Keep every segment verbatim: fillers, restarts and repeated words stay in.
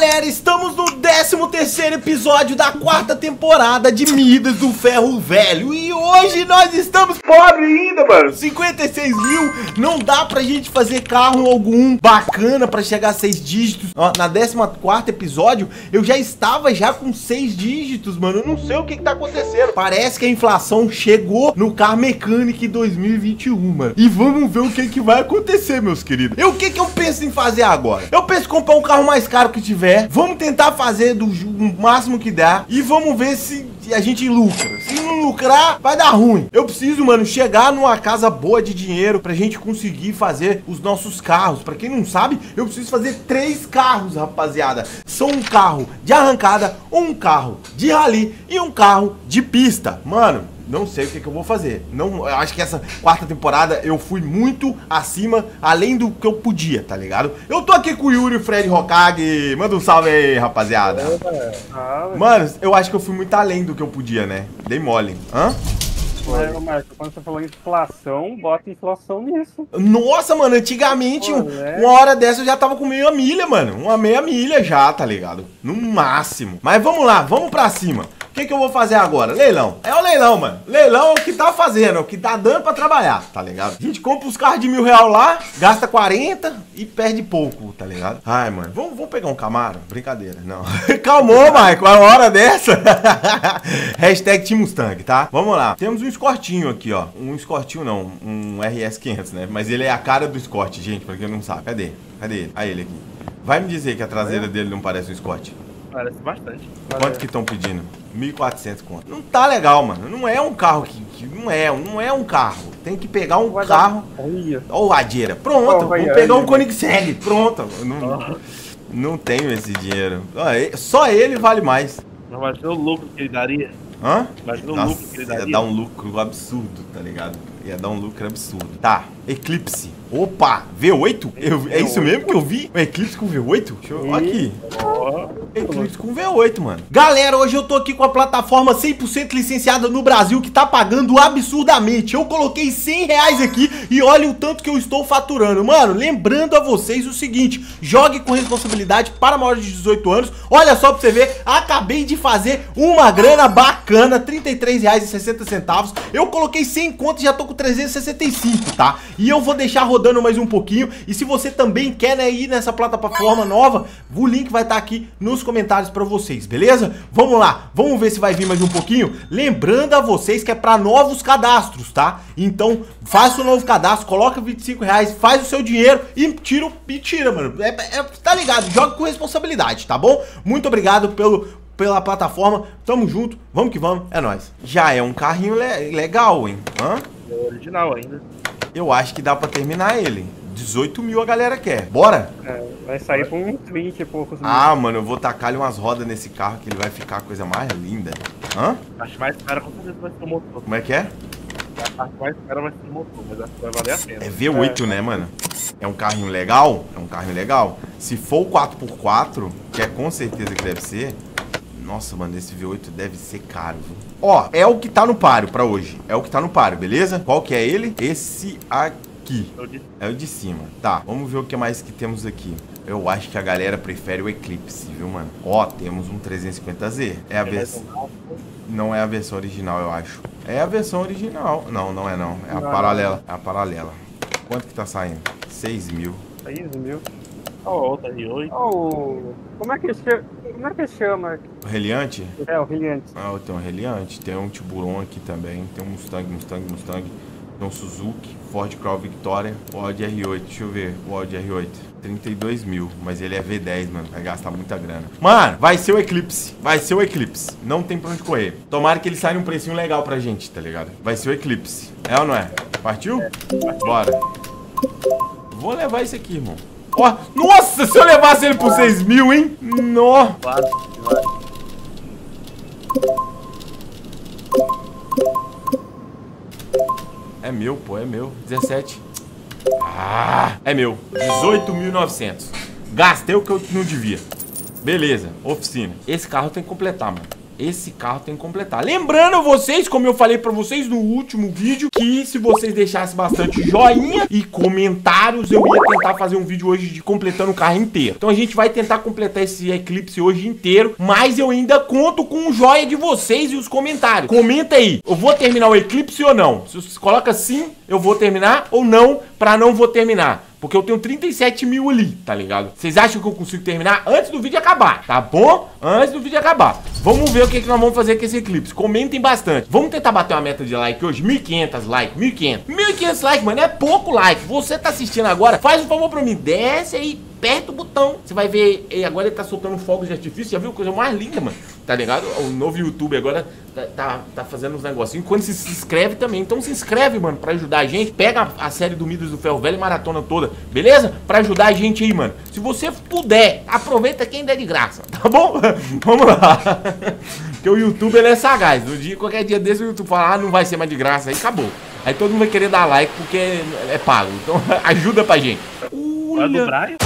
galera, estamos no décimo terceiro episódio da quarta temporada de Midas do Ferro Velho. E hoje nós estamos pobres ainda, mano. Cinquenta e seis mil, não dá pra gente fazer carro algum bacana pra chegar a seis dígitos. Ó, na décimo quarto episódio eu já estava já com seis dígitos, mano. Eu não sei o que que tá acontecendo. Parece que a inflação chegou no Car Mechanic dois mil e vinte e um, mano. E vamos ver o que que vai acontecer, meus queridos. E o que que eu penso em fazer agora? Eu penso em comprar um carro mais caro que tiver, vamos tentar fazer do máximo que dá e vamos ver se a gente lucra. Se não lucrar, vai dar ruim. Eu preciso, mano, chegar numa casa boa de dinheiro pra gente conseguir fazer os nossos carros. Pra quem não sabe, eu preciso fazer três carros, rapaziada. São um carro de arrancada, um carro de rally e um carro de pista. Mano, não sei o que que eu vou fazer. Não, eu acho que essa quarta temporada eu fui muito acima, além do que eu podia, tá ligado? Eu tô aqui com o Yuri, o Fred, o Hokage. Manda um salve aí, rapaziada. Mano, eu acho que eu fui muito além do que eu podia, né? Dei mole. Hã? Mas, Marco, quando você falou inflação, bota inflação nisso. Nossa, mano, antigamente, pô, né? Uma hora dessa eu já tava com meia milha, mano. Uma meia milha já, tá ligado? No máximo. Mas vamos lá, vamos pra cima. O que que eu vou fazer agora? Leilão. É o leilão, mano. Leilão é o que tá fazendo, é o que tá dando pra trabalhar, tá ligado? A gente compra os carros de mil real lá, gasta quarenta e perde pouco, tá ligado? Ai, mano, vamos, vamos pegar um Camaro? Brincadeira, não. Calmou, Maicon, a hora dessa. Hashtag Team Mustang, tá? Vamos lá. Temos um Escortinho aqui, ó. Um Escortinho não, um R S quinhentos, né? Mas ele é a cara do Escort, gente, pra quem não sabe. Cadê? Cadê ele? Aí ele aqui. Vai me dizer que a traseira dele não parece um Escort. Parece bastante. Quanto Valeu. que estão pedindo? mil e quatrocentos conto. Não tá legal, mano. Não é um carro que, que não é, não é um carro. Tem que pegar um Vai carro. Ó, o Adeira. Pronto, oh, vou pegar um Koenigsegg. Pronto. Não, não tenho esse dinheiro. Só ele vale mais. Não, mas o lucro que ele daria. Hã? Mas não lucro que ele daria. Ia dar um lucro absurdo, tá ligado? Ia dar um lucro absurdo. Tá, Eclipse. Opa, V oito? Eu, é isso mesmo que eu vi? Um Eclipse com V oito? Deixa eu... Olha aqui. Eclipse com V oito, mano. Galera, hoje eu tô aqui com a plataforma cem por cento licenciada no Brasil, que tá pagando absurdamente. Eu coloquei cem reais aqui e olha o tanto que eu estou faturando. Mano, lembrando a vocês o seguinte: jogue com responsabilidade para maiores de dezoito anos. Olha só pra você ver, acabei de fazer uma grana bacana, trinta e três reais e sessenta centavos. Eu coloquei cem conto e já tô com trezentos e sessenta e cinco, tá? E eu vou deixar rodando dando mais um pouquinho. E se você também quer, né, ir nessa plataforma nova, o link vai estar tá aqui nos comentários para vocês, beleza? Vamos lá, vamos ver se vai vir mais um pouquinho. Lembrando a vocês que é para novos cadastros, tá? Então faça o novo cadastro, coloca vinte e cinco reais, faz o seu dinheiro e tira, e tira, mano. É, é, tá ligado? Joga com responsabilidade, tá bom? Muito obrigado pelo... pela plataforma, tamo junto, vamos que vamos, é nóis. Já é um carrinho le legal, hein? Hã? É original ainda. Eu acho que dá pra terminar ele. dezoito mil a galera quer, bora? É, vai sair com uns vinte e poucos mil. Ah, mano, eu vou tacar umas rodas nesse carro que ele vai ficar a coisa mais linda. Hã? Acho mais caro com certeza vai ser o motor. Como é que é? A parte mais cara vai ser o motor, mas acho que vai valer a pena. É V oito, é, né, mano? É um carrinho legal, é um carrinho legal. Se for o quatro por quatro, que é com certeza que deve ser... Nossa, mano, esse V oito deve ser caro, viu? Ó, é o que tá no páreo pra hoje. É o que tá no páreo, beleza? Qual que é ele? Esse aqui. É o de cima. Tá, vamos ver o que mais que temos aqui. Eu acho que a galera prefere o Eclipse, viu, mano? Ó, temos um trezentos e cinquenta Z. É a versão... Não é a versão original, eu acho. É a versão original. Não, não é não. É a paralela. É a paralela. Quanto que tá saindo? seis mil. seis mil. Ó, o R oito. Ó, como é que chega... Como é que chama? O Reliante? É, o Reliante. Ah, tem um Reliante, tem um Tiburon aqui também, tem um Mustang, Mustang, Mustang, tem um Suzuki, Ford Crown Victoria, o Audi R oito, deixa eu ver, o Audi R oito, trinta e dois mil, mas ele é V dez, mano, vai gastar muita grana. Mano, vai ser o Eclipse, vai ser o Eclipse, não tem pra onde correr. Tomara que ele saia um precinho legal pra gente, tá ligado? Vai ser o Eclipse, é ou não é? Partiu? É. Bora. Vou levar esse aqui, irmão. Oh, nossa, se eu levasse ele por seis mil, hein? Nó. É meu, pô, é meu. dezessete. Ah, é meu. dezoito mil e novecentos. Gastei o que eu não devia. Beleza, oficina. Esse carro tem que completar, mano. esse carro tem que completar. Lembrando vocês, como eu falei pra vocês no último vídeo, que se vocês deixassem bastante joinha e comentários, eu ia tentar fazer um vídeo hoje de completando o carro inteiro. Então a gente vai tentar completar esse Eclipse hoje inteiro, mas eu ainda conto com o joia de vocês e os comentários. Comenta aí, eu vou terminar o Eclipse ou não? Se você coloca sim, eu vou terminar, ou não, pra não vou terminar. Porque eu tenho trinta e sete mil ali, tá ligado? Vocês acham que eu consigo terminar antes do vídeo acabar, tá bom? Antes do vídeo acabar. Vamos ver o que, é que nós vamos fazer com esse Eclipse. Comentem bastante. Vamos tentar bater uma meta de like hoje. mil e quinhentos likes, mil e quinhentos. mil e quinhentos likes, mano, é pouco like. Você tá assistindo agora, faz um favor pra mim. Desce aí, aperta o botão. Você vai ver, agora ele tá soltando fogos de artifício. Já viu? Coisa mais linda, mano. Tá ligado? O novo YouTube agora tá, tá, tá fazendo uns negocinhos. Quando se inscreve também. Então se inscreve, mano, pra ajudar a gente. Pega a série do Midas do Ferro Velho e maratona toda, beleza? Pra ajudar a gente aí, mano. Se você puder, aproveita quem der de graça, tá bom? Vamos lá. Porque o YouTube, ele é sagaz. No dia, qualquer dia desse, o YouTube fala, ah, não vai ser mais de graça. Aí acabou. Aí todo mundo vai querer dar like porque é pago. Então ajuda pra gente. Olha. Olha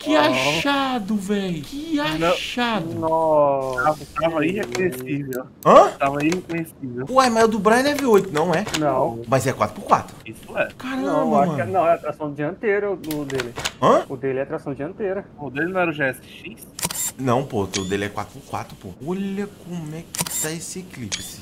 Que achado, velho. Que achado. Nossa, tava irreconhecível. Hã? Tava irreconhecível. Uai, mas o do Brian é V oito, não é? Não. Mas é quatro por quatro. Isso é. Caramba, não, mano. Que, não, é a tração dianteira o dele. Hã? O dele é a tração dianteira. O dele não era o G S X? Não, pô. O dele é quatro por quatro, pô. Olha como é que tá esse Eclipse.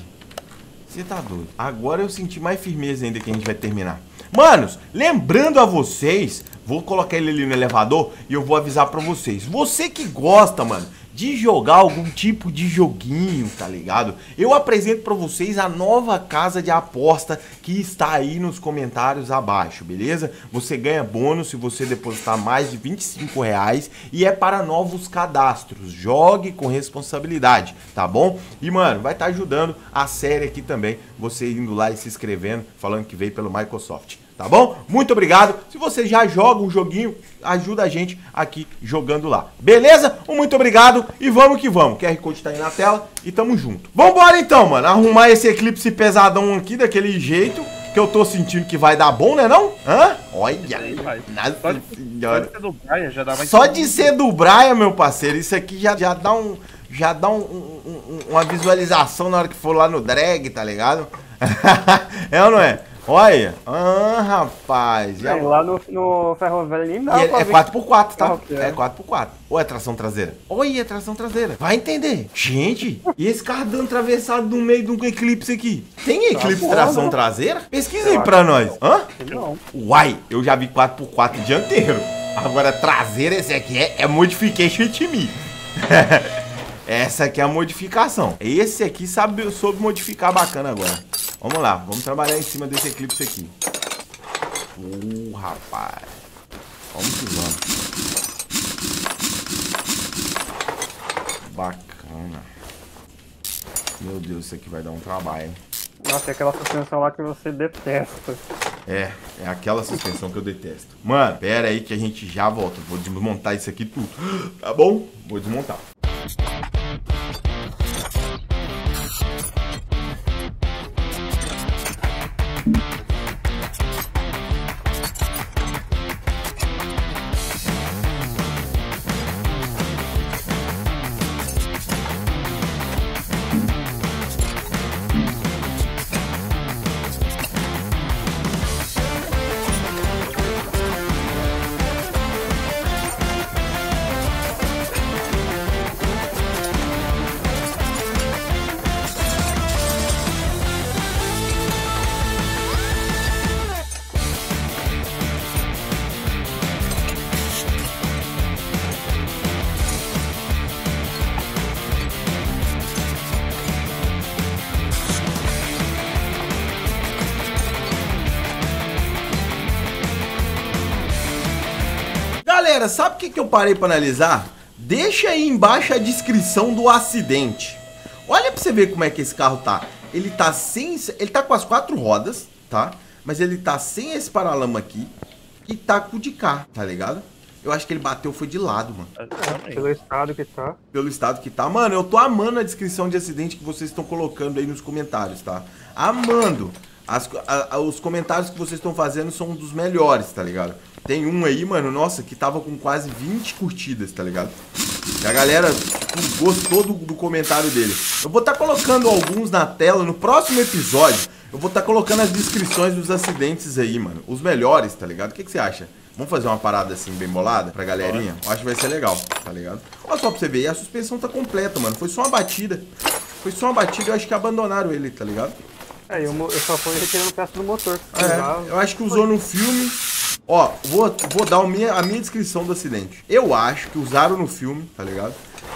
Você tá doido. Agora eu senti mais firmeza ainda que a gente vai terminar. Manos, lembrando a vocês, vou colocar ele ali no elevador e eu vou avisar pra vocês. Você que gosta, mano, de jogar algum tipo de joguinho, tá ligado? Eu apresento pra vocês a nova casa de aposta que está aí nos comentários abaixo, beleza? Você ganha bônus se você depositar mais de vinte e cinco reais e é para novos cadastros. Jogue com responsabilidade, tá bom? E, mano, vai estar ajudando a série aqui também, você indo lá e se inscrevendo, falando que veio pelo Microsoft. Tá bom? Muito obrigado. Se você já joga um joguinho, ajuda a gente aqui jogando lá. Beleza? Muito obrigado e vamos que vamos. O Q R Code tá aí na tela e tamo junto. Vambora então, mano. Arrumar esse Eclipse pesadão aqui daquele jeito que eu tô sentindo que vai dar bom, né não? Hã? Olha. Nossa senhora. Só de ser do Brian, meu parceiro, isso aqui já, já dá, um, já dá um, um, uma visualização na hora que for lá no drag, tá ligado? É ou não é? Olha, ah, rapaz. É, lá no, no Ferro Velho nem dá. É, é quatro por quatro, tá? Okay. É quatro por quatro. Ou é tração traseira? Olha, é tração traseira. Vai entender. Gente, e esse carro dando atravessado no meio de um Eclipse aqui? Tem Eclipse tá tração não. traseira? Pesquisa aí pra nós. Hã? Não. Uai, eu já vi quatro por quatro dianteiro. Agora, traseira, esse aqui é, é modification to me. Essa aqui é a modificação. Esse aqui sabe, soube modificar bacana agora. Vamos lá, vamos trabalhar em cima desse Eclipse aqui. Uh, rapaz. Vamos que vamos. Bacana. Meu Deus, isso aqui vai dar um trabalho, hein? Nossa, é aquela suspensão lá que você detesta. É, é aquela suspensão que eu detesto. Mano, pera aí que a gente já volta. Vou desmontar isso aqui tudo. Tá bom? Vou desmontar. Galera, sabe o que, que eu parei para analisar? Deixa aí embaixo a descrição do acidente. Olha para você ver como é que esse carro tá. Ele tá sem, ele tá com as quatro rodas, tá? Mas ele tá sem esse paralama aqui e tá com o de cá, tá ligado? Eu acho que ele bateu foi de lado, mano. Pelo estado que tá. Pelo estado que tá. Mano, eu tô amando a descrição de acidente que vocês estão colocando aí nos comentários, tá? Amando. As, a, a, os comentários que vocês estão fazendo são um dos melhores, tá ligado? Tem um aí, mano, nossa, que tava com quase vinte curtidas, tá ligado? que a galera gostou do, do comentário dele. Eu vou estar colocando alguns na tela no próximo episódio. Eu vou estar colocando as descrições dos acidentes aí, mano. Os melhores, tá ligado? O que, que você acha? Vamos fazer uma parada assim, bem bolada, pra galerinha? Eu acho que vai ser legal, tá ligado? Olha só pra você ver, a suspensão tá completa, mano. Foi só uma batida. Foi só uma batida, eu acho que abandonaram ele, tá ligado? É, eu, eu só fui retirando peça do motor. É, eu acho que usou no filme... Ó, vou, vou dar a minha, a minha descrição do acidente. Eu acho que usaram no filme, tá ligado?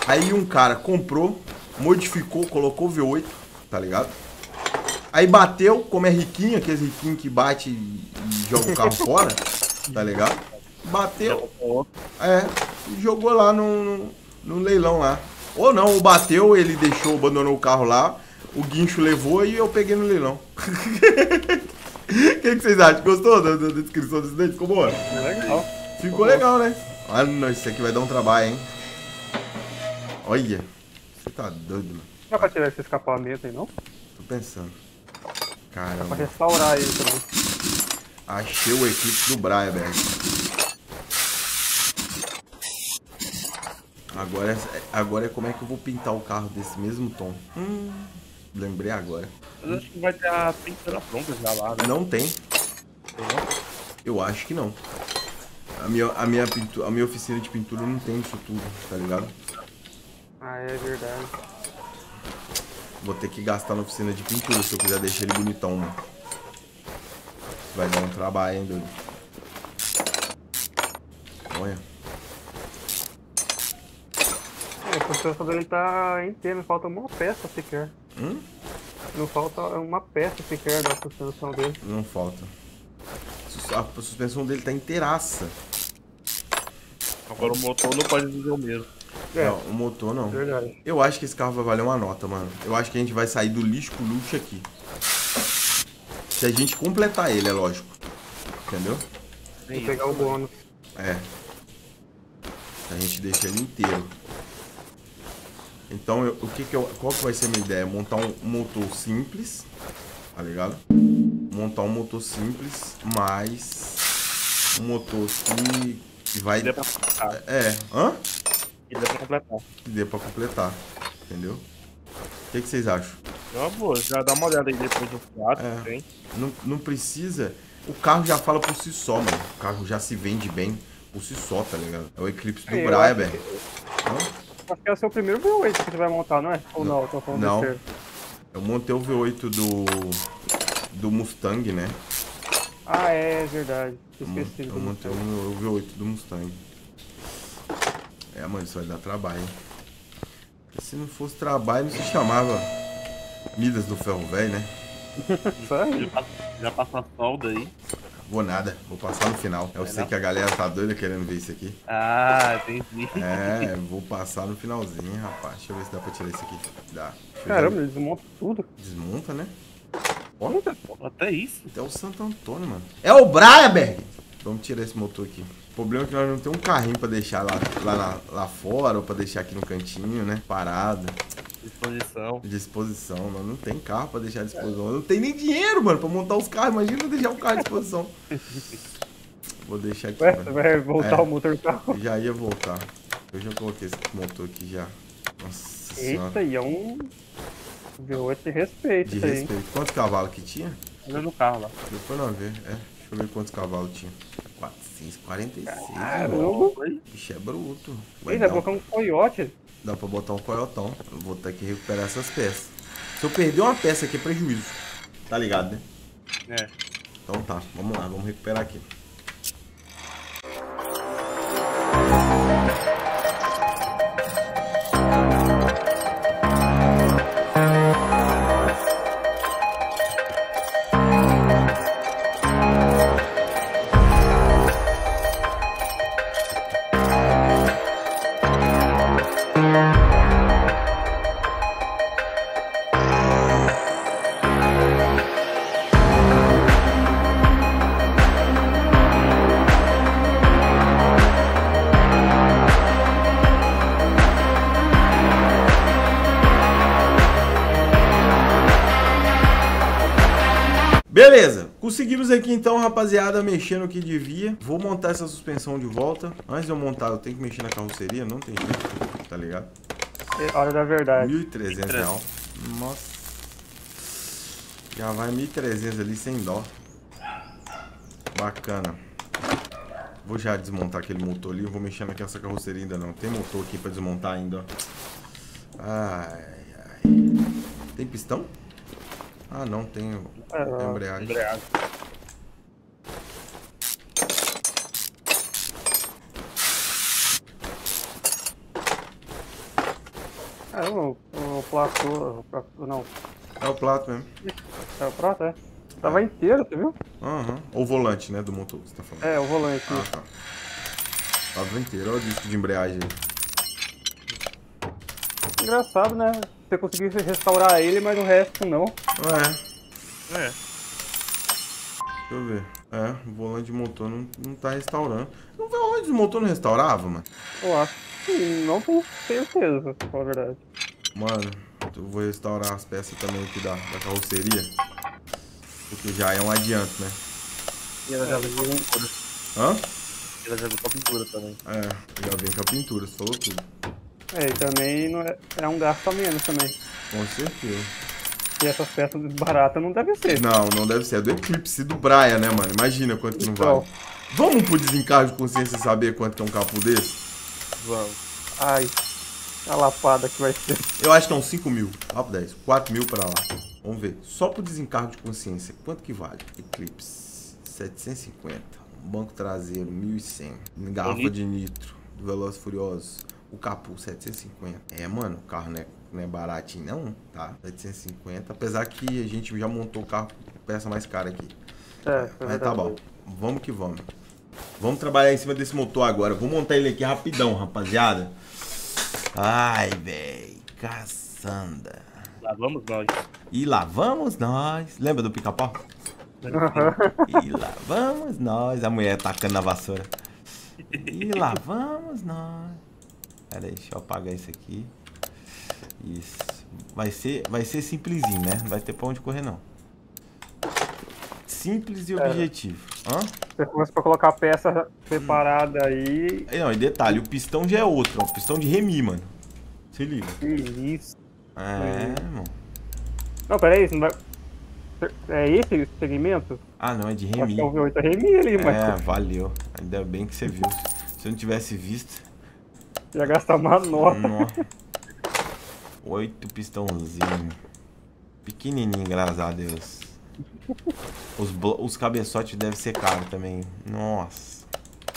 Aí um cara comprou, modificou, colocou V oito, tá ligado? Aí bateu, como é riquinho, aqueles riquinhos que bate e joga o carro fora... Tá ligado? Bateu. É, jogou lá no, no leilão lá. Ou não, bateu, ele deixou, abandonou o carro lá. O guincho levou e eu peguei no leilão. O que, que vocês acham? Gostou da, da descrição do acidente? Ficou boa? Legal. Ficou Pô. legal, né? Ah, não, isso aqui vai dar um trabalho, hein? Olha. Você tá doido, mano. Não dá pra tirar esse escapamento aí, não? Tô pensando. Caramba. Dá pra restaurar ele também. Achei o Eclipse do Brian, velho. Agora, agora é como é que eu vou pintar o carro desse mesmo tom. Hum, lembrei agora. Mas acho que vai ter a pintura pronta já lá, né? Não tem. Eu acho que não. A minha, a, minha pintura, a minha oficina de pintura não tem isso tudo, tá ligado? Ah, é verdade. Vou ter que gastar na oficina de pintura se eu quiser deixar ele bonitão, mano. Vai dar um trabalho, hein, doido? Olha. É, a construção dele tá inteira, não falta uma peça sequer. Hum? Não falta uma peça sequer da suspensão dele. Não falta. A suspensão dele tá inteiraça. Agora o motor não pode dizer o mesmo. É. Não, o motor não. Verdade. Eu acho que esse carro vai valer uma nota, mano. Eu acho que a gente vai sair do lixo pro luxo aqui. Se a gente completar ele, é lógico. Entendeu? Tem que pegar o bônus. É. A gente deixa ele inteiro. Então, eu, o que que eu, qual que vai ser a minha ideia? Montar um, um motor simples. Tá ligado? Montar um motor simples, mas... Um motor que, que vai... Que dê pra completar. É. Hã? Que dê pra completar. Que dê pra completar. Entendeu? O que que vocês acham? Não, pô, já dá uma olhada aí depois do quadro, é. não, não precisa. O carro já fala por si só, mano. O carro já se vende bem por si só, tá ligado? É o Eclipse do Brian, velho. Acho que é o seu primeiro V oito que você vai montar, não é? Ou não? Não, eu tô falando não. Eu montei o V oito do do Mustang, né? Ah, é, é verdade. Esqueci. Eu montei o V oito do Mustang. É, mano, isso vai dar trabalho, hein? Se não fosse trabalho, não se chamava... Midas do Ferro Velho, né? Sério? Já passa a solda aí. Vou nada, vou passar no final. Eu sei que a galera tá doida querendo ver isso aqui. Ah, entendi. É, vou passar no finalzinho, rapaz. Deixa eu ver se dá pra tirar isso aqui. Dá. Caramba, ele desmonta tudo. Desmonta, né? Olha, até isso. Até o Santo Antônio, mano. É o Braberg! Vamos tirar esse motor aqui. O problema é que nós não temos um carrinho pra deixar lá, lá, lá, lá fora, ou pra deixar aqui no cantinho, né? Parado. Disposição. Disposição, mano. Não tem carro pra deixar à disposição. Eu não tenho nem dinheiro, mano, pra montar os carros. Imagina eu deixar um carro à disposição. Vou deixar aqui. Ué, vai voltar é, o motor do carro? Já ia voltar. Eu já coloquei esse motor aqui já. Nossa. Eita, aí é um V oito de respeito. De respeito. Aí, quantos cavalos que tinha? Olha no carro lá. Depois não ver. É. Deixa eu ver quantos cavalos tinha. quatrocentos e quarenta e seis. Caramba. Bicho, é bruto. Vai Eita, colocar um coiote. Dá pra botar um coiotão. Eu vou ter que recuperar essas peças. Se eu perder uma peça aqui é prejuízo. Tá ligado, né? É. Então tá, vamos lá, vamos recuperar aqui. Beleza, conseguimos aqui então, rapaziada, mexendo o que devia. Vou montar essa suspensão de volta. Antes de eu montar, eu tenho que mexer na carroceria, não tem jeito. tá ligado? Hora da verdade. mil e trezentos real. Nossa. Já vai mil e trezentos ali sem dó. Bacana. Vou já desmontar aquele motor ali. Não vou mexer naquela carroceria ainda não. Tem motor aqui pra desmontar ainda. Ai, ai. Tem pistão? Ah, não. Tem, é, tem embreagem. embreagem. É, o, o plato... Não. É o plato mesmo. É o prato, é. Tava é. inteiro, você viu? Aham. Uhum. O volante, né, do motor que você tá falando. É, o volante. Ah, tá. Tava inteiro. Olha o disco de embreagem aí. Engraçado, né? Você conseguiu restaurar ele, mas o resto não. É. É. Deixa eu ver. É, o volante de motor não, não tá restaurando. Não, o volante de motor não restaurava, mano? Eu acho que não tenho certeza, pra falar a verdade. Mano, eu vou restaurar as peças também aqui da, da carroceria. Porque já é um adianto, né? E ela já vem com a pintura. Hã? Ela já vem com a pintura também. É, já vem com a pintura, você falou tudo. É, e também não é, é um gasto a menos também. Com certeza. E essas peças baratas não devem ser. Não, não deve ser. É do Eclipse, do Brian, né, mano? Imagina quanto que não então. vale. Vamos pro desencargo de consciência saber quanto que é um capô desse? Vamos. Ai, a lapada que vai ser. Eu acho que é uns cinco mil. Lá pro dez. quatro mil pra lá. Vamos ver, só pro desencargo de consciência, quanto que vale? Eclipse, setecentos e cinquenta, banco traseiro, mil e cem, garrafa de nitro, do Veloz Furioso, o capô, setecentos e cinquenta. É, mano, o carro não é, não é baratinho não, tá? setecentos e cinquenta, apesar que a gente já montou o carro com peça mais cara aqui. É, mas tá bom, vamos que vamos. Vamos trabalhar em cima desse motor agora, vou montar ele aqui rapidão, rapaziada. Ai, véi, caçanda. Lá vamos nós. E lá vamos nós. Lembra do pica-pau? Uhum. E lá vamos nós. A mulher tacando na vassoura. E lá vamos nós. Pera aí, deixa eu apagar isso aqui. Isso. Vai ser, vai ser simplesinho, né? Não vai ter pra onde correr, não. Simples e é. objetivo. Hã? Você começa pra colocar a peça separada hum. aí. Não, e detalhe, o pistão já é outro. Ó, pistão de remi, mano. Se liga. Que isso. É, mano. Não, peraí, isso não vai... É esse o segmento? Ah, não, é de remi. É o V oito remi ali, mas... É, valeu. Ainda bem que você viu. Se eu não tivesse visto... Ia gastar uma nota. Oito pistãozinhos. Pequenininho, graças a Deus. Os, blo... Os cabeçotes devem ser caros também. Nossa.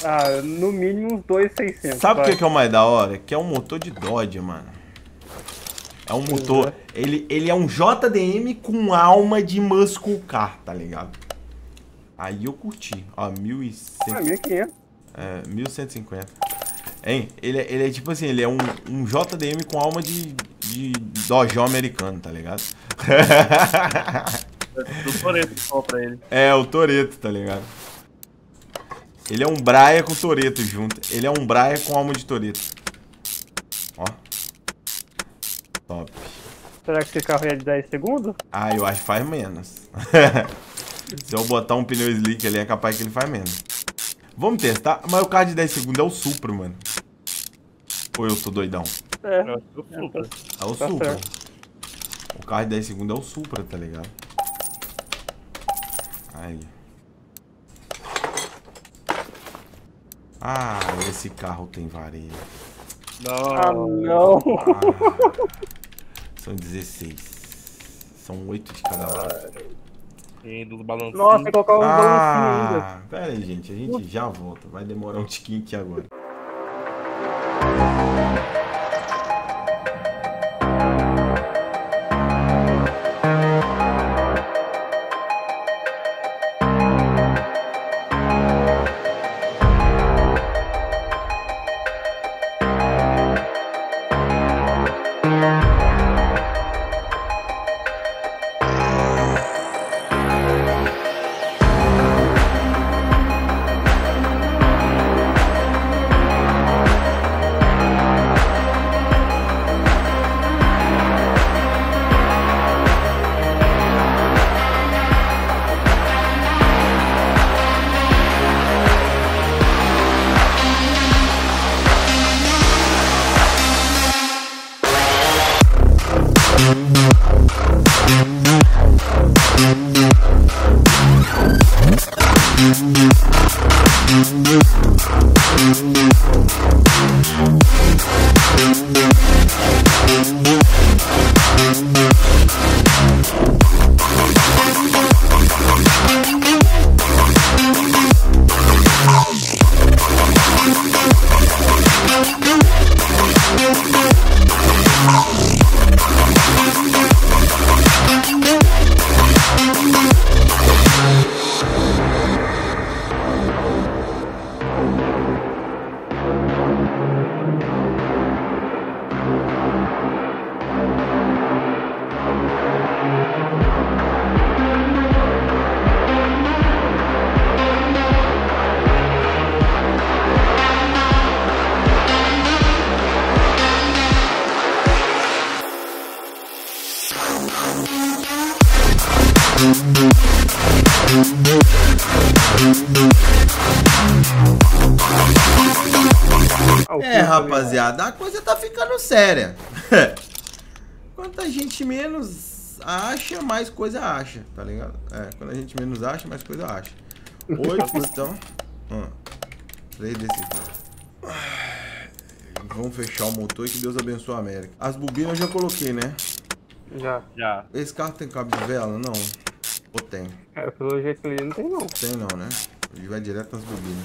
Ah, no mínimo uns dois mil e seiscentos. Sabe o que, que é o mais da hora? Que é um motor de Dodge, mano. É um motor, ele, ele é um J D M com alma de muscle car, tá ligado? Aí eu curti, ó, mil e cem. Ah, mil e quinhentos. É, mil cento e cinquenta. Hein, ele, ele é tipo assim, ele é um, um J D M com alma de, de dojão americano, tá ligado? Do Toreto que compra ele. É, o Toreto, tá ligado? Ele é um Braia com Toreto junto, ele é um Braia com alma de Toreto. Ó. Top. Será que esse carro é de dez segundos? Ah, eu acho que faz menos. Se eu botar um pneu slick ali, é capaz que ele faz menos. Vamos testar? Mas o carro de dez segundos é o Supra, mano. Ou eu sou doidão? É, é o Supra. É o tá Supra. Certo. O carro de dez segundos é o Supra, tá ligado? Aí. Ah, esse carro tem vareio. Não. Ah, não. Ah. São dezesseis. São oito de cada lado. E do balancinho. Nossa, tem que colocar um ah, balancinho ainda. Pera aí, gente. A gente já volta. Vai demorar um tiquinho aqui agora. É, rapaziada, a coisa tá ficando séria. Quanto a gente menos acha, mais coisa acha, tá ligado? É, quando a gente menos acha, mais coisa acha. Oito estão. Hum, três desses. Vamos fechar o motor e que Deus abençoe a América. As bobinas eu já coloquei, né? Já, já. Esse carro tem cabo de vela? Não. Ou tem? É, pelo jeito ele não tem não. Tem não, né? Ele vai direto nas bobinas.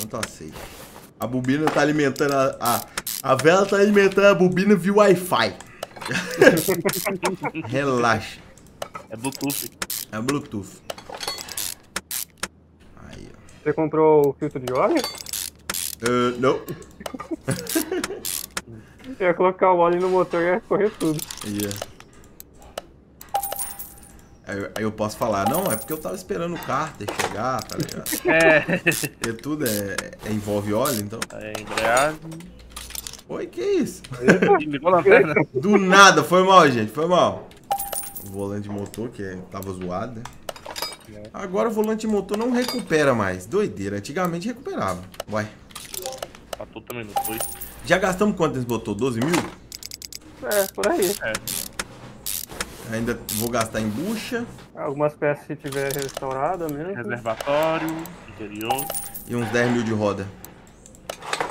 Então tá safe. A bobina tá alimentando a... A, a vela tá alimentando a bobina via Wi-Fi. Relaxa. É Bluetooth. É Bluetooth. Aí, ó. Você comprou o filtro de óleo? Uh, não. Eu ia colocar o óleo no motor e ia correr tudo. Yeah. Aí, aí eu posso falar, não, é porque eu tava esperando o cárter chegar, tá ligado? É. Porque tudo é, é, envolve óleo, então. É, embreagem. Oi, que isso? Do nada, foi mal, gente, foi mal. O volante de motor, que tava zoado, né? Agora o volante de motor não recupera mais. Doideira, antigamente recuperava. Vai. Matou também, não foi? Já gastamos quanto eles botou? doze mil? É, por aí. É. Ainda vou gastar em bucha. Algumas peças se tiver restaurada mesmo. Reservatório, interior. E uns dez mil de roda.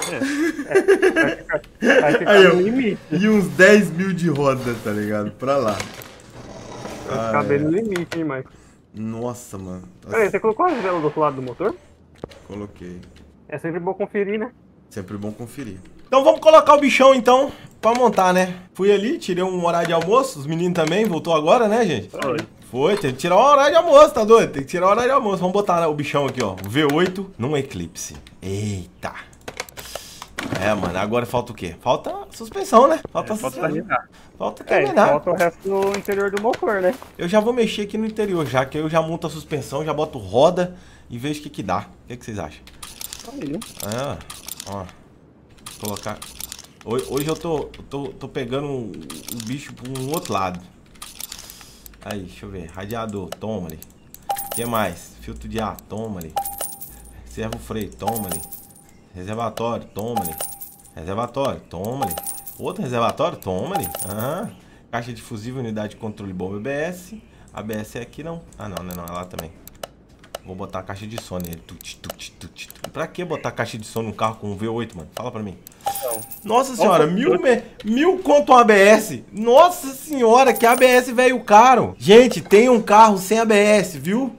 É. é. Vai ficar no limite. E uns dez mil de roda, tá ligado? Pra lá. Vai ficar ah, bem é. no limite, hein, Maicon? Nossa, mano. Peraí, você colocou as velas do outro lado do motor? Coloquei. É sempre bom conferir, né? Sempre bom conferir. Então vamos colocar o bichão, então, pra montar, né? Fui ali, tirei um horário de almoço, os meninos também, voltou agora, né, gente? Foi. Foi, tem que tirar o horário de almoço, tá doido? Tem que tirar o horário de almoço. Vamos botar o bichão aqui, ó, o V oito num Eclipse. Eita. É, mano, agora falta o quê? Falta suspensão, né? Falta é, suspensão. Falta terminar. É, falta o resto no interior do motor, né? Eu já vou mexer aqui no interior, já que eu já monto a suspensão, já boto roda e vejo o que que dá. O que que vocês acham? Aí. Ah, ó. Colocar. Hoje eu tô, tô, tô pegando o, o bicho para um outro lado. Aí, deixa eu ver. Radiador, toma ali. O que mais? Filtro de ar, toma ali. Servo freio, toma ali. Reservatório, toma ali. Reservatório, toma ali. Outro reservatório, toma ali. Aham. Caixa de fusível, unidade de controle, bomba A B S. A B S é aqui não. Ah, não, não, não. É lá também. Vou botar a caixa de som nele. Tut, tut, tut, tut. Pra que botar a caixa de som num carro com um V oito, mano? Fala pra mim. Não. Nossa senhora, Opa, mil, me... mil conto um A B S. Nossa senhora, que A B S velho caro. Gente, tem um carro sem A B S, viu?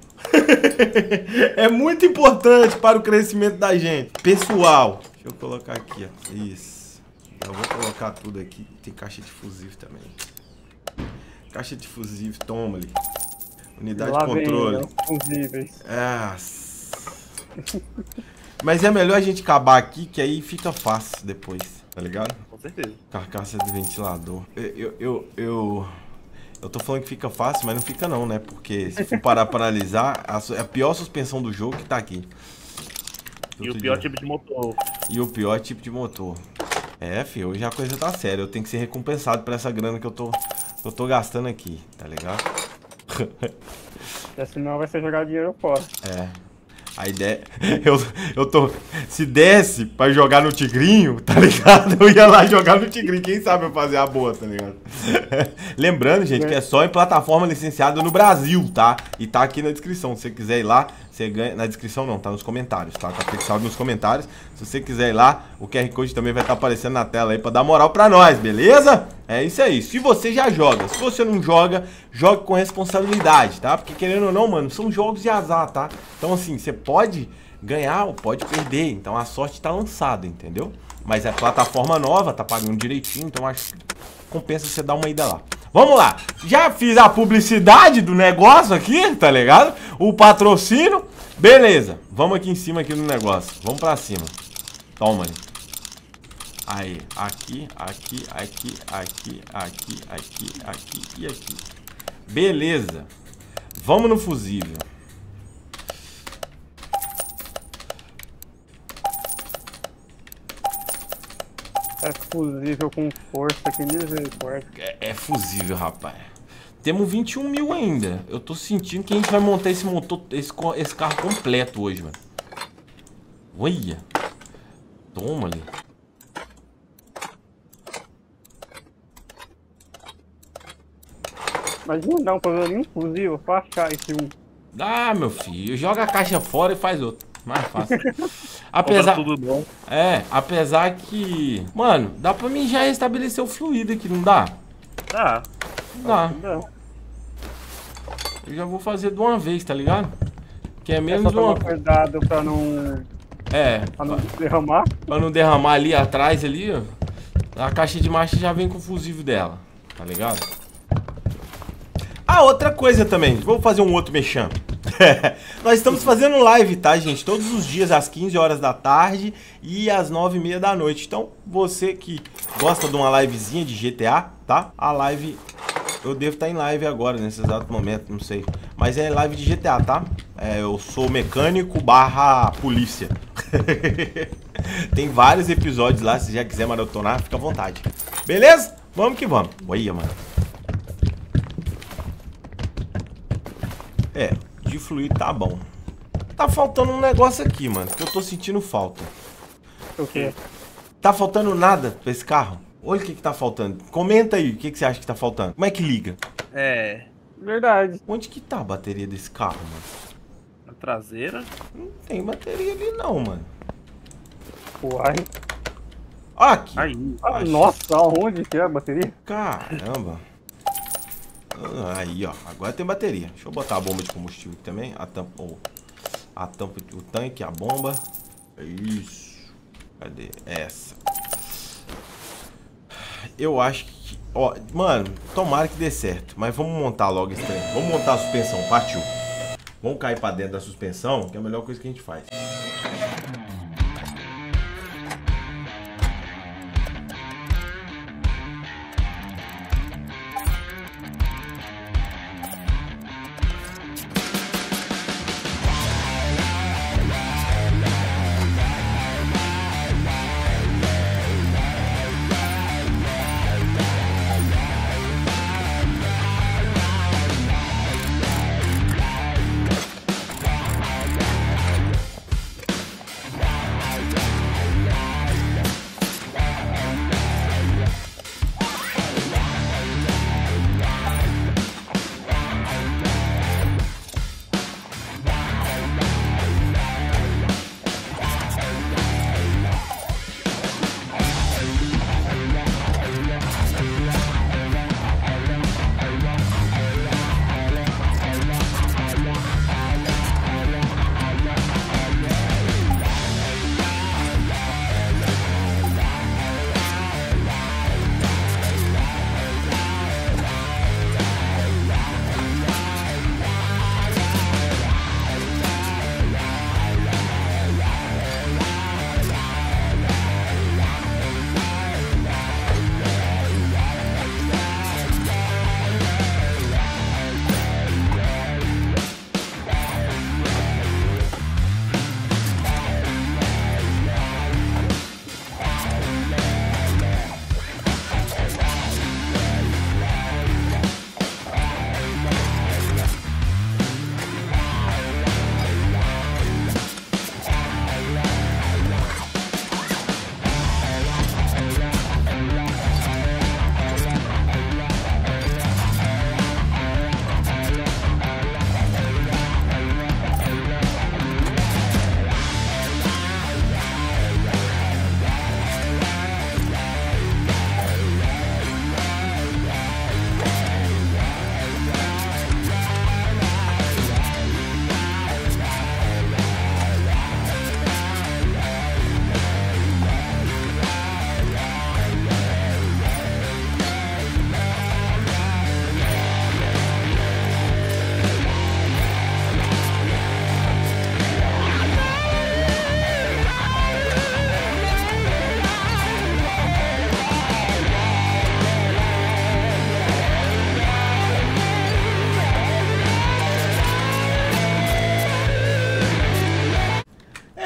É muito importante para o crescimento da gente. Pessoal, deixa eu colocar aqui, ó. Isso. Eu vou colocar tudo aqui. Tem caixa de fusível também. Caixa de fusível, toma ali. Unidade de controle. Ah. Mas é melhor a gente acabar aqui, que aí fica fácil depois, tá ligado? Com certeza. Carcaça de ventilador. Eu, eu, eu, eu, eu tô falando que fica fácil, mas não fica não, né? Porque se for parar pra analisar, é a pior suspensão do jogo que tá aqui. E o pior tipo de motor. E o pior tipo de motor. É, filho, hoje a coisa tá séria. Eu tenho que ser recompensado por essa grana que eu tô, que eu tô gastando aqui, tá ligado? Senão vai ser jogar dinheiro fora. É. A ideia. Eu, eu tô. Se desse pra jogar no Tigrinho, tá ligado? Eu ia lá jogar no Tigrinho. Quem sabe eu fazer a boa, tá ligado? Lembrando, gente, que é só em plataforma licenciada no Brasil, tá? E tá aqui na descrição. Se você quiser ir lá, Você ganha, na descrição não, tá nos comentários, tá? Tá fixado nos comentários. Se você quiser ir lá, o Q R Code também vai estar aparecendo na tela aí pra dar moral pra nós, beleza? É isso aí. Se você já joga, se você não joga, jogue com responsabilidade, tá? Porque querendo ou não, mano, são jogos de azar, tá? Então assim, você pode ganhar ou pode perder, então a sorte tá lançada, entendeu? Mas é plataforma nova, tá pagando direitinho, então acho que compensa você dar uma ida lá. Vamos lá, já fiz a publicidade do negócio aqui, tá ligado? O patrocínio, beleza. Vamos aqui em cima aqui no negócio, vamos pra cima. Toma ali. Aí, aqui, aqui, aqui, aqui, aqui, aqui, aqui e aqui. Beleza, vamos no fusível. É fusível com força, que misericórdia. É, é fusível, rapaz. Temos vinte e um mil ainda. Eu tô sentindo que a gente vai montar esse, motor, esse, esse carro completo hoje, mano. Olha. Toma ali. Mas não dá um problema nenhum fusível pra achar esse um. Ah, meu filho. Joga a caixa fora e faz outro. Mais fácil. Apesar... Tudo bom. É, apesar que... Mano, dá pra mim já restabelecer o fluido aqui, não dá? Dá. Dá. dá. Eu já vou fazer de uma vez, tá ligado? Que é menos é só uma... cuidado pra não... É. Pra não derramar. Pra não derramar ali atrás, ali, ó. A caixa de marcha já vem com o fusível dela, tá ligado? Ah, outra coisa também. Vou fazer um outro mexão. Nós estamos fazendo live, tá, gente? Todos os dias às quinze horas da tarde e às nove e meia da noite. Então, você que gosta de uma livezinha de G T A, tá? A live... Eu devo estar em live agora, nesse exato momento, não sei. Mas é live de G T A, tá? É, eu sou mecânico barra polícia. Tem vários episódios lá, se já quiser maratonar, fica à vontade. Beleza? Vamos que vamos. Olha, mano. É... De fluir tá bom. Tá faltando um negócio aqui, mano, que eu tô sentindo falta. O quê? Tá faltando nada pra esse carro? Olha o que que tá faltando. Comenta aí o que que você acha que tá faltando. Como é que liga? É, verdade. Onde que tá a bateria desse carro, mano? Na traseira? Não tem bateria ali não, mano. Uai. Olha aqui. Aí. Ah, nossa, onde que é a bateria? Caramba. Aí, ó, agora tem bateria. Deixa eu botar a bomba de combustível aqui também. A tampa, oh, a tampa, o tanque, a bomba. Isso. Cadê? Essa. Eu acho que... Ó, mano, tomara que dê certo. Mas vamos montar logo esse trem. Vamos montar a suspensão, partiu. Vamos cair pra dentro da suspensão, que é a melhor coisa que a gente faz.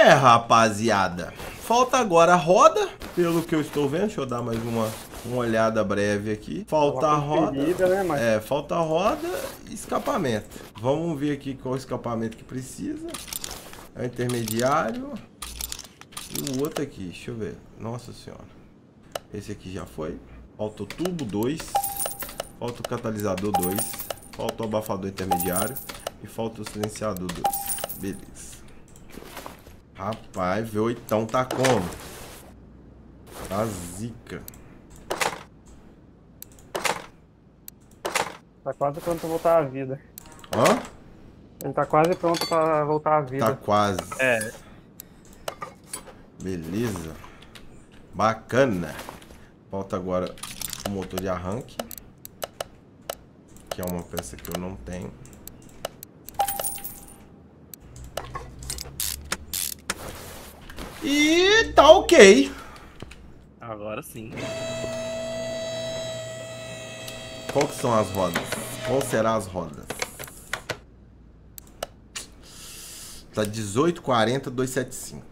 É, rapaziada, falta agora a roda, pelo que eu estou vendo. Deixa eu dar mais uma, uma olhada breve aqui. Falta a roda, né, mas... é, falta a roda e escapamento. Vamos ver aqui qual escapamento que precisa. É o intermediário. E o outro aqui, deixa eu ver. Nossa senhora. Esse aqui já foi. Falta o tubo dois. Falta o catalisador dois. Falta o abafador intermediário. E falta o silenciador dois. Beleza. Rapaz, V oito tá como? Tá zica. Tá quase pronto pra voltar à vida. Hã? Ele tá quase pronto pra voltar à vida. Tá quase. É. Beleza. Bacana. Falta agora o motor de arranque, que é uma peça que eu não tenho. E tá ok. Agora sim. Qual que são as rodas? Qual será as rodas? Tá dezoito quarenta, duzentos e setenta e cinco.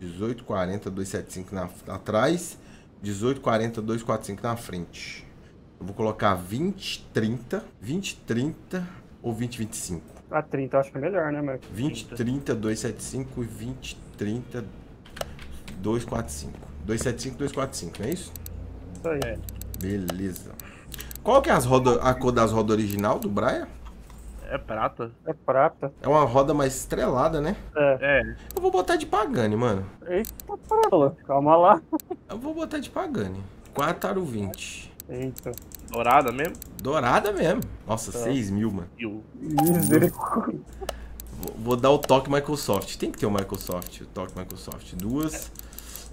dezoito quarenta, duzentos e setenta e cinco na, atrás. dezoito quarenta, duzentos e quarenta e cinco na frente. Eu vou colocar vinte, trinta. vinte, trinta ou vinte, vinte e cinco? A trinta eu acho que é melhor, né, Marco? vinte, trinta, duzentos e setenta e cinco e vinte, trinta, duzentos e quarenta e cinco. duzentos e setenta e cinco, duzentos e quarenta e cinco, não é isso? Isso aí. É. Beleza. Qual que é as roda, a cor das rodas original do Brian? É prata. É prata. É uma roda mais estrelada, né? É. é. Eu vou botar de Pagani, mano. Eita, pala. Calma lá. Eu vou botar de Pagani. quatro aro vinte. Eita. Dourada mesmo? Dourada mesmo. Nossa, então, seis mil, mano. Mil. Misericórdia. Vou dar o toque Microsoft. Tem que ter o Microsoft, o toque Microsoft. Duas,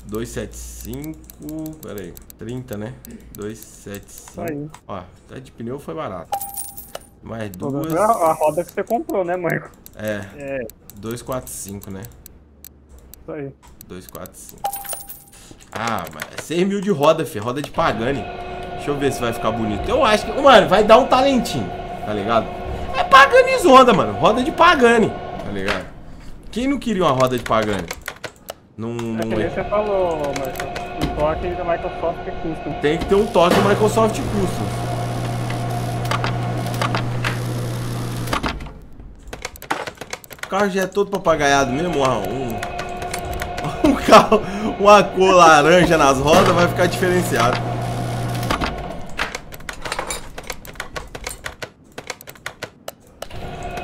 duzentos e setenta e cinco, pera aí, trinta, né? duzentos e setenta e cinco. Ó, tá de pneu foi barato. Mais duas... A roda que você comprou, né, Marco? É, é. duzentos e quarenta e cinco, né? Isso aí. duzentos e quarenta e cinco. Ah, mas seis mil de roda, filho. Roda de Pagani. Deixa eu ver se vai ficar bonito. Eu acho que... Mano, vai dar um talentinho, tá ligado? É Pagani Zonda, mano. Roda de Pagani. Tá ligado? Quem não queria uma roda de Pagani? Não, não é que nem você falou, mas um toque da Microsoft é custom. Tem que ter um toque da Microsoft custom. O carro já é todo papagaiado mesmo. Um, um carro, uma cor laranja nas rodas vai ficar diferenciado.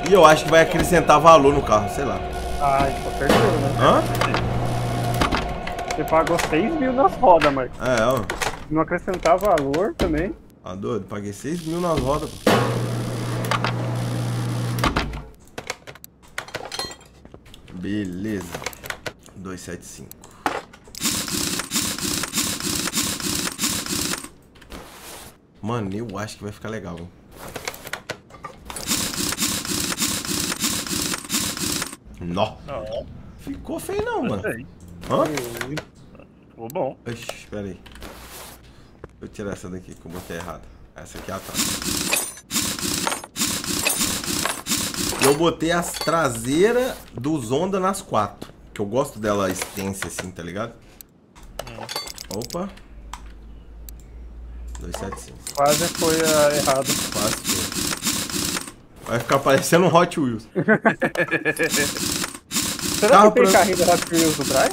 E eu acho que vai acrescentar valor no carro, sei lá. Ah, isso perdeu, né? Hã? Você pagou seis mil nas rodas, Marco. É, ó. Não acrescentar valor também. Ah, doido, paguei seis mil nas rodas. Pô. Beleza. duzentos e setenta e cinco. Mano, eu acho que vai ficar legal, hein? Nó. Não. Ficou feio não, mano. Hã? Ficou bom. Oxi, espera aí. Vou tirar essa daqui que eu botei errado. Essa aqui é atrás. Eu botei as traseiras do Zonda nas quatro. Que eu gosto dela extensa assim, tá ligado? Hum. Opa. duzentos e setenta e cinco. Quase foi uh, errado. Quase foi. Vai ficar parecendo um Hot Wheels. Será que tem pra... carrinho da Hot Wheels do Brian?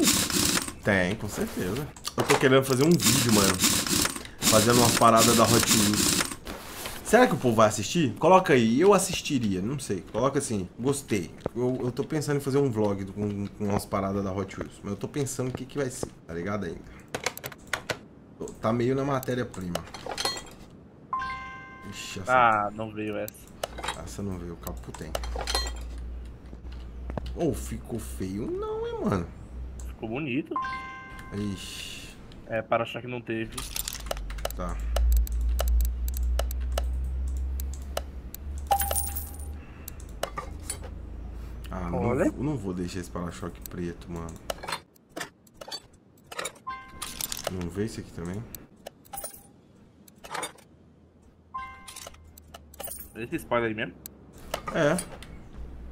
Tem, com certeza. Eu tô querendo fazer um vídeo, mano. Fazendo uma parada da Hot Wheels. Será que o povo vai assistir? Coloca aí, eu assistiria, não sei. Coloca assim, gostei. Eu, eu tô pensando em fazer um vlog com, com umas paradas da Hot Wheels. Mas eu tô pensando o que, que vai ser, tá ligado ainda? Tá meio na matéria-prima. Ixi, essa... Ah, não veio essa. Essa não veio, o capô tem. Ou oh, ficou feio não, hein, mano? Ficou bonito. Ixi. É, para achar que não teve. Tá. Ah, olha. Não, eu não vou deixar esse para-choque preto, mano. Não vê esse aqui também? Esse spoiler aí mesmo? É.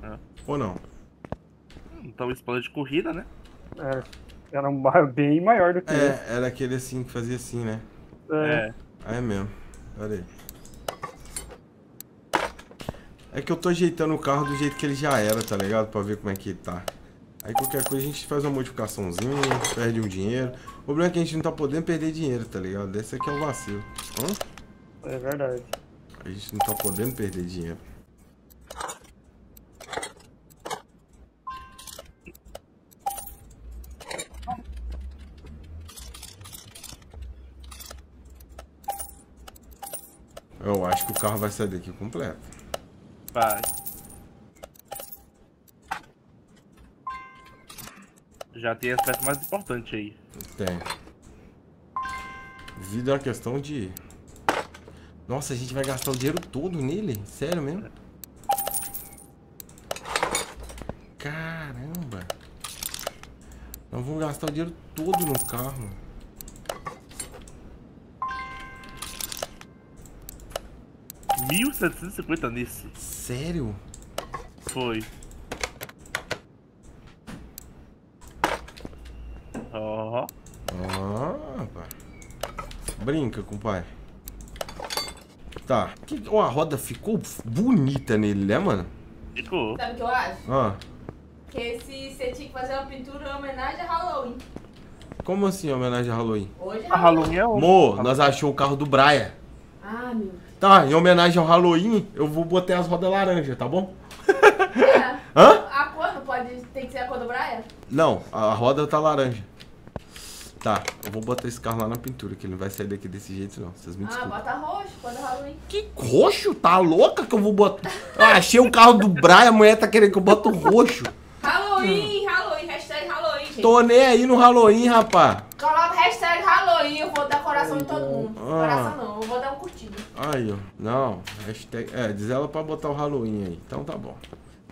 é. Ou não? Hum, tava disparando de corrida, né? É, era um barro bem maior do que é, esse. Era aquele assim que fazia assim, né? É. Ah, é mesmo. Olha aí. É que eu tô ajeitando o carro do jeito que ele já era, tá ligado? Pra ver como é que ele tá. Aí qualquer coisa a gente faz uma modificaçãozinha, perde um dinheiro. O problema é que a gente não tá podendo perder dinheiro, tá ligado? Esse aqui é o vacilo. Hã? É verdade. A gente não tá podendo perder dinheiro. Eu acho que o carro vai sair daqui completo. Vai. Já tem as peças mais importantes aí. Tem. Vida é uma questão de... Nossa, a gente vai gastar o dinheiro todo nele? Sério mesmo? Caramba. Nós vamos gastar o dinheiro todo no carro. mil setecentos e cinquenta nesse. Sério? Foi. Ó. Ó, pá. Brinca, compadre. Tá. Que, ó, a roda ficou bonita nele, né, mano? Ficou. Sabe o que eu acho? Ó. Ah. Que esse, você tinha que fazer uma pintura em homenagem a Halloween. Como assim, homenagem a Halloween? Hoje é a Halloween. É hoje. Amor, nós achamos o carro do Brian. Ah, meu Deus. Tá, em homenagem ao Halloween, eu vou botar as rodas laranja, tá bom? É. Hã? A cor não pode... Tem que ser a cor do Brian? Não, a roda tá laranja. Tá, eu vou botar esse carro lá na pintura, que ele não vai sair daqui desse jeito, não. Vocês me desculpem. Ah, bota roxo, cor do Halloween. Que roxo? Tá louca que eu vou botar... Eu achei o carro do Brian, a mulher tá querendo que eu bote um roxo. Halloween, hum. Halloween, hashtag Halloween, gente. Tô nem aí no Halloween, rapá. Coloca hashtag Halloween, eu vou dar coração em todo mundo. Ah. Coração não, eu vou dar um curtido. Aí, ó. Não, hashtag... É, diz ela pra botar o Halloween aí. Então tá bom.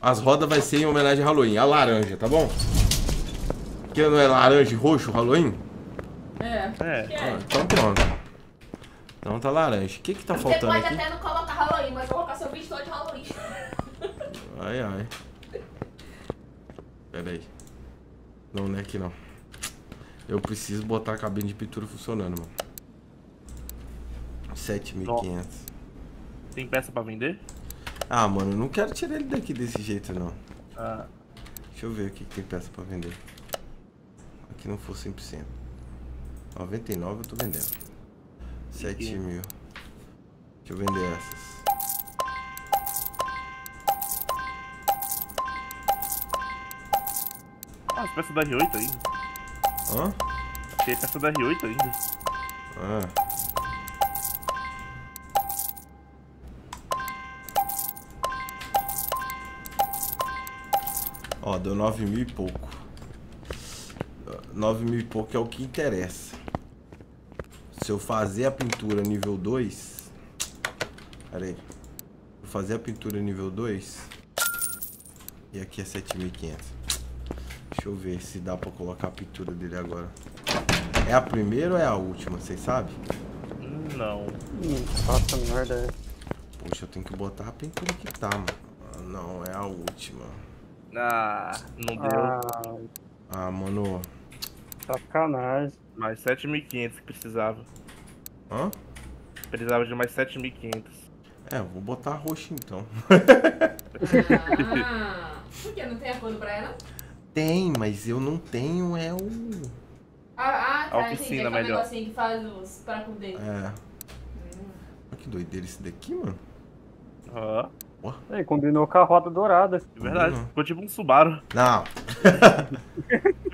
As rodas vai ser em homenagem ao Halloween. A laranja, tá bom? Porque não é laranja e roxo o Halloween? É. É. Ah, então pronto. Então tá laranja. O que que tá Você faltando aqui? Você pode até não colocar Halloween, mas colocar seu vídeo todo de Halloween. Ai, ai. Pera aí. Não, não é aqui não. Eu preciso botar a cabine de pintura funcionando, mano. sete mil e quinhentos. Tem peça pra vender? Ah, mano, eu não quero tirar ele daqui desse jeito, não. Ah. Deixa eu ver o que tem peça pra vender. Aqui não for cem por cento. noventa e nove eu tô vendendo. sete mil. Deixa eu vender essas. Ah, as peças da R oito ainda. Hã? Tem peça da R oito ainda. Ah. Ó, deu nove mil e pouco. Nove mil e pouco é o que interessa. Se eu fazer a pintura nível dois... Pera aí. Vou fazer a pintura nível dois. E aqui é sete mil e quinhentos. Deixa eu ver se dá pra colocar a pintura dele agora. É a primeira ou é a última? Vocês sabem? Não. Nossa, merda. Poxa, eu tenho que botar a pintura que tá, mano. Não, é a última. Ah, não deu. Ah, ah mano. Sacanagem. Mais sete mil e quinhentos que precisava. Hã? Precisava de mais sete mil e quinhentos. É, eu vou botar roxo então. Ah, por que? Não tem acordo pra ela? Tem, mas eu não tenho, é o... Ah, ah tá, a oficina é melhor. É um negocinho que faz os paracos dele. É. Hum. Olha que doideira esse daqui, mano. Aham. Uhum. É, combinou com a roda dourada. É verdade, uhum. Ficou tipo um Subaru. Não.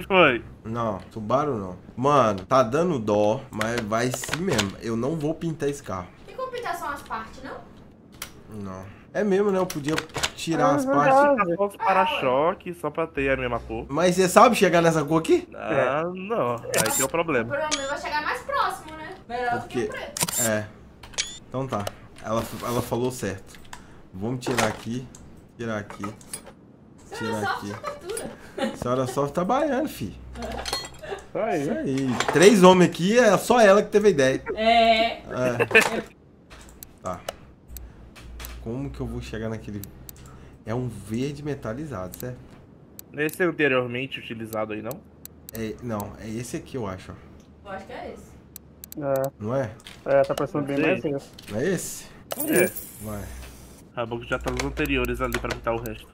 Foi. Não, Subaru não. Mano, tá dando dó, mas vai sim mesmo. Eu não vou pintar esse carro. Tem como pintar só umas partes, não? Não. É mesmo, né? Eu podia tirar ah, as partes. Só os para-choque, só pra ter a mesma cor. Mas você sabe chegar nessa cor aqui? Ah, é. Não. Aí que é o problema. O problema é chegar mais próximo, né? Melhor Porque... do que o preto. É. Então tá. Ela, ela falou certo. Vamos tirar aqui, tirar aqui, tirar aqui. A senhora Soft tá baiana, fi. É. Isso aí. Três homens aqui, é só ela que teve a ideia. É. É. Tá. Como que eu vou chegar naquele... É um verde metalizado, certo? Esse é anteriormente utilizado aí, não? É, não, é esse aqui, eu acho. Eu acho que é esse. É. Não é? É, tá parecendo bem mais esse. Não é esse? É. Vai. A boca já tá nos anteriores ali pra pintar o resto.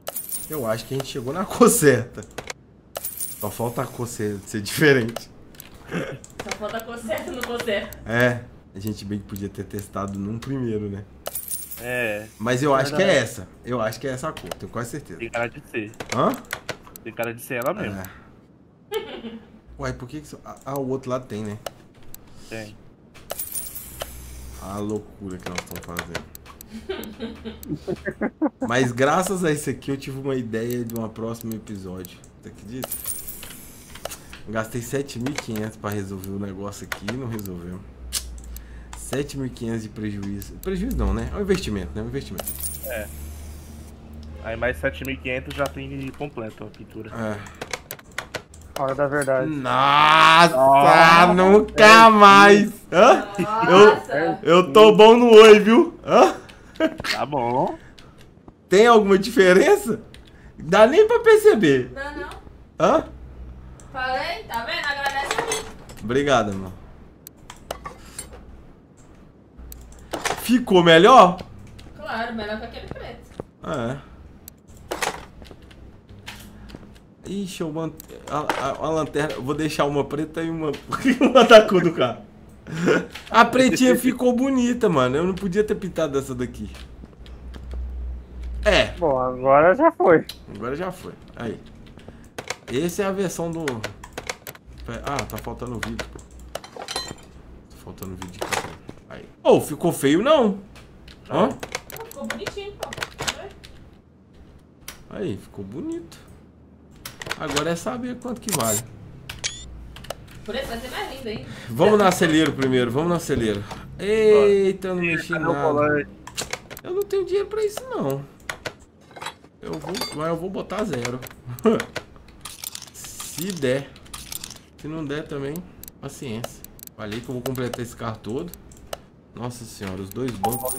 Eu acho que a gente chegou na cor certa. Só falta a cor certa ser diferente. Só falta a cor certa no cor certa. É, a gente bem que podia ter testado num primeiro, né? É. Mas eu acho que é essa. Eu acho que é essa a cor, tenho quase certeza. Tem cara de ser. Hã? Tem cara de ser ela mesmo. É. Uai, por que que... So... Ah, o outro lado tem, né? Tem. A loucura que nós estamos fazendo. Mas graças a isso aqui eu tive uma ideia de um próximo episódio. Você acredita? Gastei sete mil e quinhentos para resolver o negócio aqui e não resolveu. sete mil e quinhentos de prejuízo. Prejuízo não, né? É um investimento, né? É um investimento. É. Aí mais sete mil e quinhentos já tem completo a pintura. É. Hora da verdade. Nossa, Nossa nunca é mais. Hã? Nossa. Eu, eu tô bom no oi, viu? Hã? Tá bom. Tem alguma diferença? Dá nem pra perceber. Não, não. Hã? Falei, tá vendo? Agradece a mim. Obrigado, irmão. Ficou melhor? Claro, melhor que aquele preto. Ah, é. Ixi, eu man... a, a, a lanterna, eu vou deixar uma preta e uma, uma da cor do carro. A pretinha ficou bonita, mano. Eu não podia ter pintado essa daqui. É. Bom, agora já foi. Agora já foi. Aí. Essa é a versão do... Ah, tá faltando o vídeo. Tá faltando o vídeo de carro. Aí. Oh, ficou feio não. Hã? Ficou bonitinho, pô. Aí, ficou bonito. Agora é saber quanto que vale. Por isso vai ser mais lindo, hein? Vamos no celeiro primeiro, vamos no celeiro. Eita, eu não mexi em nada. Eu não tenho dinheiro pra isso, não. Eu vou, mas eu vou botar zero. Se der. Se não der também, paciência. Falei que eu vou completar esse carro todo. Nossa senhora, os dois bancos.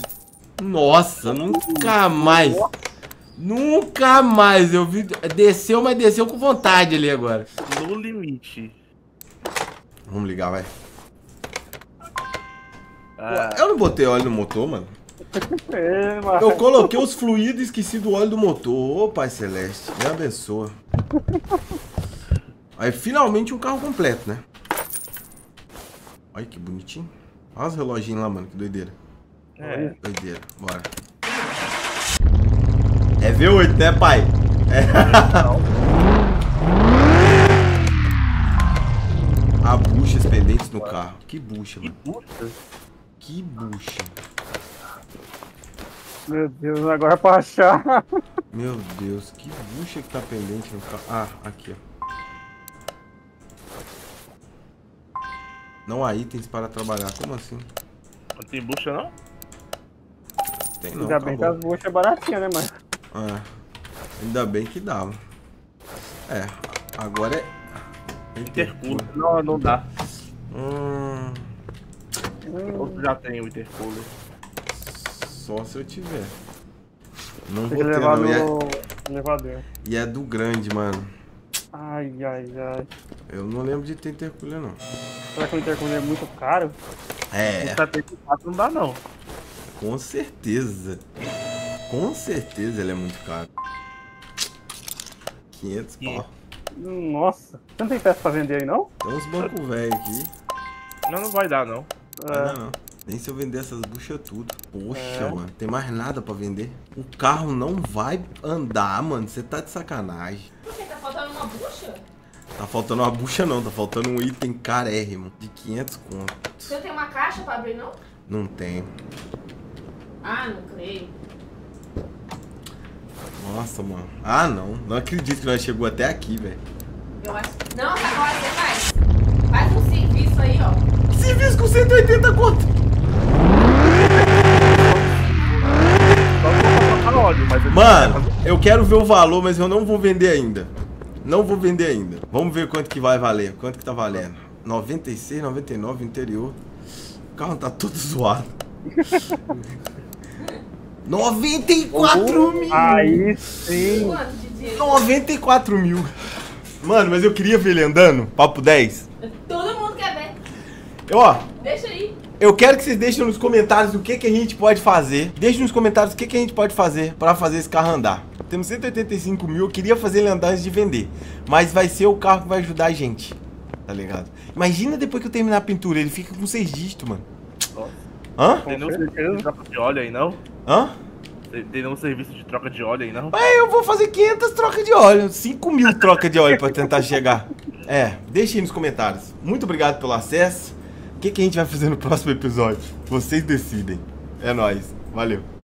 Nossa, nunca mais. Nunca mais, eu vi... Desceu, mas desceu com vontade ali agora. No limite. Vamos ligar, vai. Ah. Eu não botei óleo no motor, mano. É, mas... Eu coloquei os fluidos e esqueci do óleo do motor. Ô, Pai Celeste, me abençoa. Aí, finalmente, um carro completo, né? Olha que bonitinho. Olha os reloginhos lá, mano, que doideira. É. Doideira, bora. É V oito, né, pai? É. Há buchas pendentes no carro. Que bucha, mano. Que bucha? Que bucha. Meu Deus, agora é pra achar. Meu Deus, que bucha que tá pendente no carro. Ah, aqui, ó. Não há itens para trabalhar. Como assim? Não tem bucha, não? Tem, não. Ainda bem que as buchas é baratinha, né, mano? Ah, ainda bem que dava. É, agora é... Intercooler. Não, não dá. Hum... Eu já tenho o intercooler. Só se eu tiver. Não vou ter, levar não. No... E, é... levar e é do grande, mano. Ai, ai, ai. Eu não lembro de ter intercooler, não. Será que o intercooler é muito caro? É. Não dá, não. Com certeza. Com certeza ele é muito caro. quinhentos pau. Nossa, você não tem peça pra vender aí, não? Tem uns bancos velhos aqui. Não, não vai dar, não. Não vai é. dar, não. Nem se eu vender essas buchas tudo. Poxa, é. mano, tem mais nada pra vender. O carro não vai andar, mano. Você tá de sacanagem. Por que? Tá faltando uma bucha? Tá faltando uma bucha, não. Tá faltando um item carérrimo de quinhentos conto. Você tem uma caixa pra abrir, não? Não tem. Ah, não creio. Nossa, mano. Ah, não. Não acredito que nós chegou até aqui, velho. Eu acho que... Não, agora você faz. Faz um serviço aí, ó. Serviço com cento e oitenta conto. Mano, eu quero ver o valor, mas eu não vou vender ainda. Não vou vender ainda. Vamos ver quanto que vai valer. Quanto que tá valendo. noventa e seis, noventa e nove interior. O carro tá todo zoado. noventa e quatro mil! Aí sim! noventa e quatro mil. Mano, mas eu queria ver ele andando. Papo dez. Todo mundo quer ver. Eu, ó. Deixa aí. Eu quero que vocês deixem nos comentários o que, que a gente pode fazer. Deixem nos comentários o que, que a gente pode fazer pra fazer esse carro andar. Temos cento e oitenta e cinco mil, eu queria fazer ele andar antes de vender. Mas vai ser o carro que vai ajudar a gente. Tá ligado? Imagina depois que eu terminar a pintura, ele fica com seis dígitos, mano. Nossa. Hã? Tem nenhum serviço de troca de óleo aí, não? Hã? Tem nenhum serviço de troca de óleo aí, não? Mas eu vou fazer quinhentas trocas de óleo, cinco mil trocas de óleo pra tentar chegar. É, deixa aí nos comentários. Muito obrigado pelo acesso. O que, que a gente vai fazer no próximo episódio? Vocês decidem. É nóis. Valeu.